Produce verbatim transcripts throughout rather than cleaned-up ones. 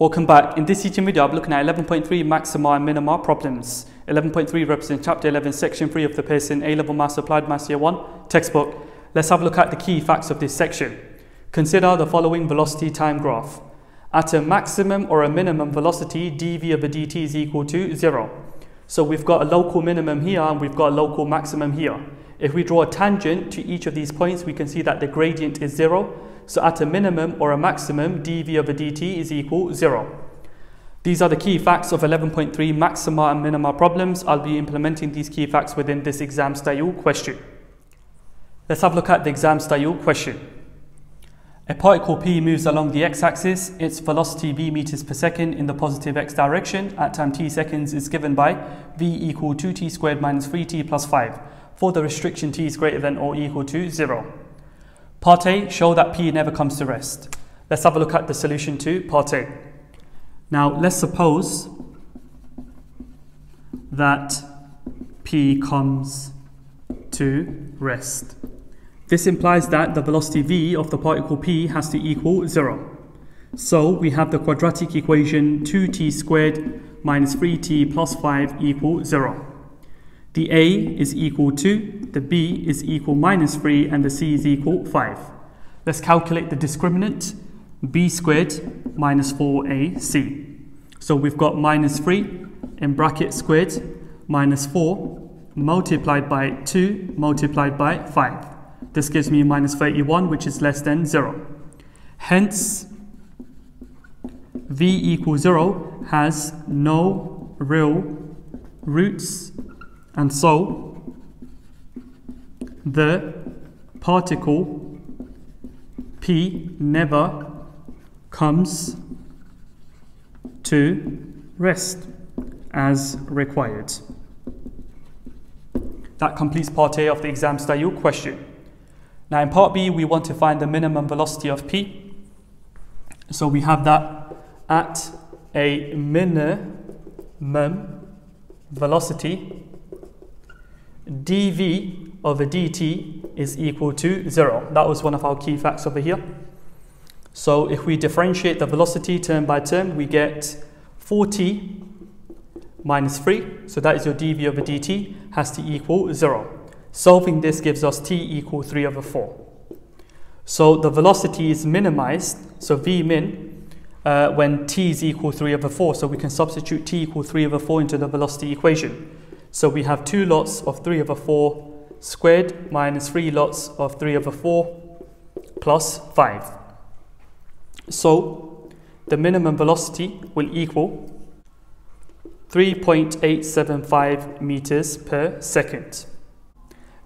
Welcome back. In this teaching video, I'm looking at eleven point three Maxima and Minima problems. eleven point three represents Chapter eleven, Section three of the Pearson A-Level Maths Applied Maths Year one textbook. Let's have a look at the key facts of this section. Consider the following velocity time graph. At a maximum or a minimum velocity, dv over dt is equal to zero. So we've got a local minimum here and we've got a local maximum here. If we draw a tangent to each of these points, we can see that the gradient is zero. So at a minimum or a maximum, dv over dt is equal zero. These are the key facts of eleven point three maxima and minima problems. I'll be implementing these key facts within this exam style question. Let's have a look at the exam style question. A particle P moves along the x-axis. Its velocity v meters per second in the positive x direction at time t seconds is given by v equal to t squared minus three t plus five for the restriction t is greater than or equal to zero. Part A, show that P never comes to rest. Let's have a look at the solution to part A. Now, let's suppose that P comes to rest. This implies that the velocity v of the particle P has to equal zero. So, we have the quadratic equation two t squared minus three t plus five equals zero. The A is equal to, the B is equal minus three, and the C is equal five. Let's calculate the discriminant, B squared minus four A C. So we've got minus three in bracket squared minus four multiplied by two multiplied by five. This gives me minus thirty-one, which is less than zero. Hence, V equals zero has no real roots. And so, the particle P never comes to rest as required. That completes part A of the exam style question. Now in part B, we want to find the minimum velocity of P. So we have that at a minimum velocity, dv over dt is equal to zero. That was one of our key facts over here. So if we differentiate the velocity term by term, we get four t minus three, so that is your dv over dt, has to equal zero. Solving this gives us t equal three over four. So the velocity is minimized, so v min, uh, when t is equal three over four, so we can substitute t equal three over four into the velocity equation. So we have two lots of three over four squared minus three lots of three over four plus five. So the minimum velocity will equal three point eight seven five meters per second.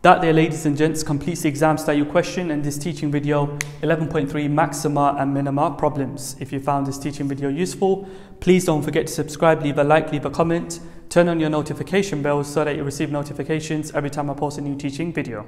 That there, ladies and gents, completes the exam style question and this teaching video, eleven point three maxima and minima problems. If you found this teaching video useful, please don't forget to subscribe, leave a like, leave a comment, turn on your notification bells so that you receive notifications every time I post a new teaching video.